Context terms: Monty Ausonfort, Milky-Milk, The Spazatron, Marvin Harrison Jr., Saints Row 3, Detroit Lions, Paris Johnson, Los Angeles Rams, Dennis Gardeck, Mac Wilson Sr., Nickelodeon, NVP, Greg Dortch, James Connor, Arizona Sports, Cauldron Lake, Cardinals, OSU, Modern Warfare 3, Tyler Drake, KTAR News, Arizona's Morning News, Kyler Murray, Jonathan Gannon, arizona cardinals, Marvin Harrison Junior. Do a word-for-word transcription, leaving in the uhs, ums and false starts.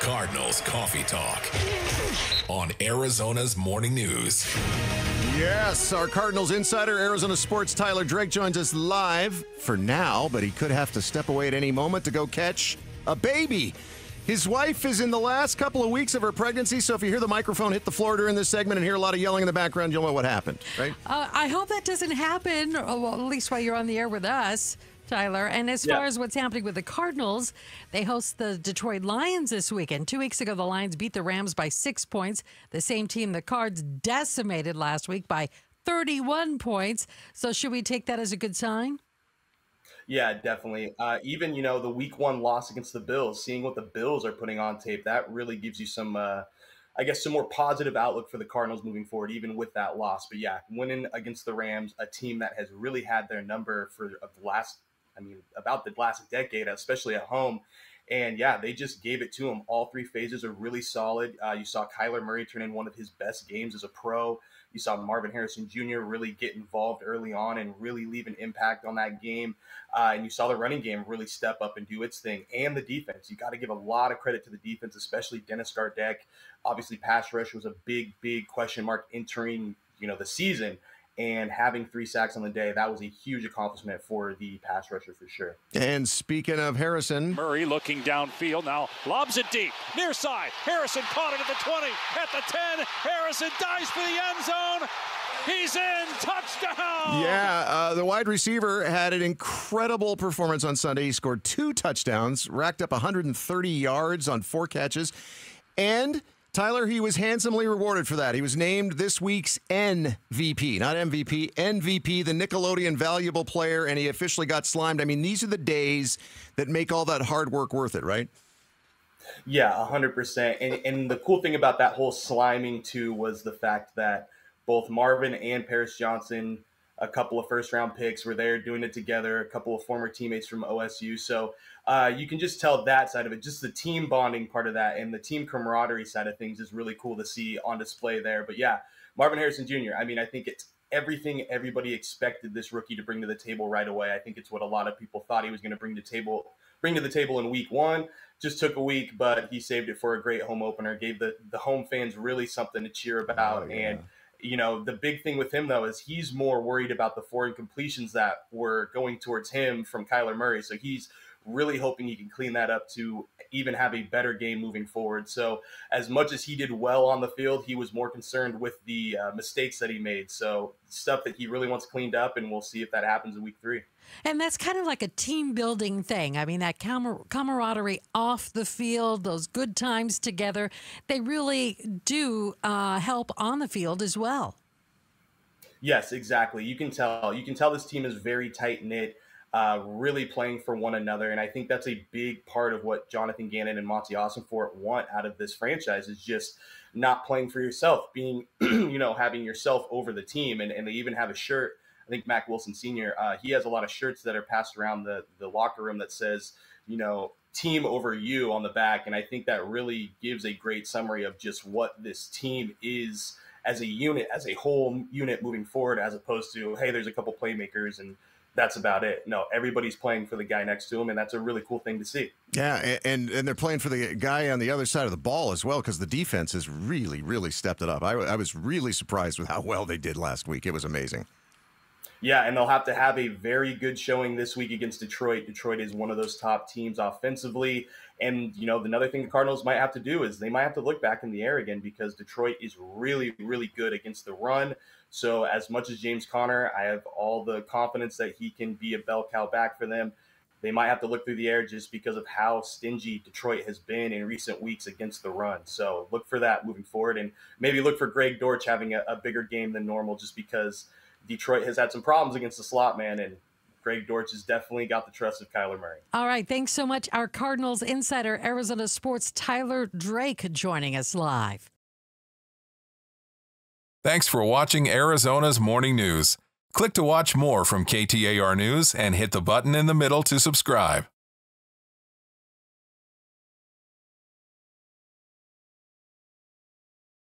Cardinals Coffee Talk on Arizona's Morning News. Yes, our Cardinals insider, Arizona Sports' Tyler Drake, joins us live for now, but he could have to step away at any moment to go catch a baby. His wife is in the last couple of weeks of her pregnancy, so if you hear the microphone hit the floor during this segment and hear a lot of yelling in the background, you'll know what happened, right? Uh, I hope that doesn't happen, well, at least while you're on the air with us, Tyler. And as far yeah. as what's happening with the Cardinals, they host the Detroit Lions this weekend. Two weeks ago, the Lions beat the Rams by six points, the same team the Cards decimated last week by thirty-one points. So should we take that as a good sign? Yeah, definitely. Uh, even, you know, the week one loss against the Bills, seeing what the Bills are putting on tape, that really gives you some, uh, I guess, some more positive outlook for the Cardinals moving forward, even with that loss. But yeah, winning against the Rams, a team that has really had their number for the last I mean, about the last decade, especially at home. And yeah, they just gave it to them. All three phases are really solid. Uh, you saw Kyler Murray turn in one of his best games as a pro. You saw Marvin Harrison Junior really get involved early on and really leave an impact on that game. Uh, and you saw the running game really step up and do its thing. And the defense, you got to give a lot of credit to the defense, especially Dennis Gardeck. Obviously, pass rush was a big, big question mark entering, you know, the season. And having three sacks on the day, that was a huge accomplishment for the pass rusher for sure. And speaking of Harrison. Murray looking downfield now, lobs it deep, near side. Harrison caught it at the twenty, at the ten. Harrison dives for the end zone. He's in, touchdown! Yeah, uh, the wide receiver had an incredible performance on Sunday. He scored two touchdowns, racked up one hundred thirty yards on four catches. And Tyler, he was handsomely rewarded for that. He was named this week's N V P, not M V P, N V P, the Nickelodeon Valuable Player, and he officially got slimed. I mean, these are the days that make all that hard work worth it, right? Yeah, one hundred percent. And, and the cool thing about that whole sliming, too, was the fact that both Marvin and Paris Johnson, a couple of first-round picks, were there doing it together, a couple of former teammates from O S U. So uh, you can just tell that side of it, just the team bonding part of that and the team camaraderie side of things is really cool to see on display there. But, yeah, Marvin Harrison Junior, I mean, I think it's everything everybody expected this rookie to bring to the table right away. I think it's what a lot of people thought he was going to bring to table, bring to the table in week one. Just took a week, but he saved it for a great home opener, gave the, the home fans really something to cheer about. Oh, yeah. And you know, the big thing with him, though, is he's more worried about the foreign completions that were going towards him from Kyler Murray. So he's really hoping he can clean that up to even have a better game moving forward. So as much as he did well on the field, he was more concerned with the uh, mistakes that he made. So stuff that he really wants cleaned up, and we'll see if that happens in week three. And that's kind of like a team building thing. I mean, that camar- camaraderie off the field, those good times together, they really do uh, help on the field as well. Yes, exactly. You can tell. You can tell this team is very tight-knit. Uh, really playing for one another. And I think that's a big part of what Jonathan Gannon and Monty Ausonfort want out of this franchise is just not playing for yourself, being, you know, having yourself over the team. And, and they even have a shirt. I think Mac Wilson Senior, uh, he has a lot of shirts that are passed around the, the locker room that says, you know, team over you on the back. And I think that really gives a great summary of just what this team is as a unit, as a whole unit moving forward, as opposed to, hey, there's a couple playmakers and that's about it. No, everybody's playing for the guy next to him, and that's a really cool thing to see. Yeah, and, and they're playing for the guy on the other side of the ball as well, because the defense has really, really stepped it up. I, I was really surprised with how well they did last week. It was amazing. Yeah, and they'll have to have a very good showing this week against Detroit. Detroit is one of those top teams offensively. And, you know, another thing the Cardinals might have to do is they might have to look back in the air again, because Detroit is really, really good against the run. So as much as James Connor, I have all the confidence that he can be a bell cow back for them. They might have to look through the air just because of how stingy Detroit has been in recent weeks against the run. So look for that moving forward, and maybe look for Greg Dortch having a, a bigger game than normal, just because Detroit has had some problems against the slot man, and Greg Dortch has definitely got the trust of Kyler Murray. All right, thanks so much. Our Cardinals insider, Arizona Sports' Tyler Drake, joining us live. Thanks for watching Arizona's Morning News. Click to watch more from K T A R News and hit the button in the middle to subscribe.